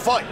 fight.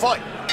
Fight!